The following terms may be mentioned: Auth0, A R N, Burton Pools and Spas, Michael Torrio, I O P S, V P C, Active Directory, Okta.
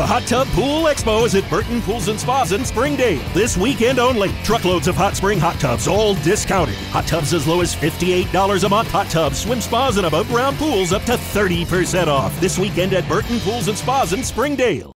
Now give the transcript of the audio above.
The Hot Tub Pool Expo is at Burton Pools and Spas in Springdale this weekend only. Truckloads of hot spring hot tubs, all discounted. Hot tubs as low as $58 a month. Hot tubs, swim spas, and above-ground pools up to 30% off. This weekend at Burton Pools and Spas in Springdale.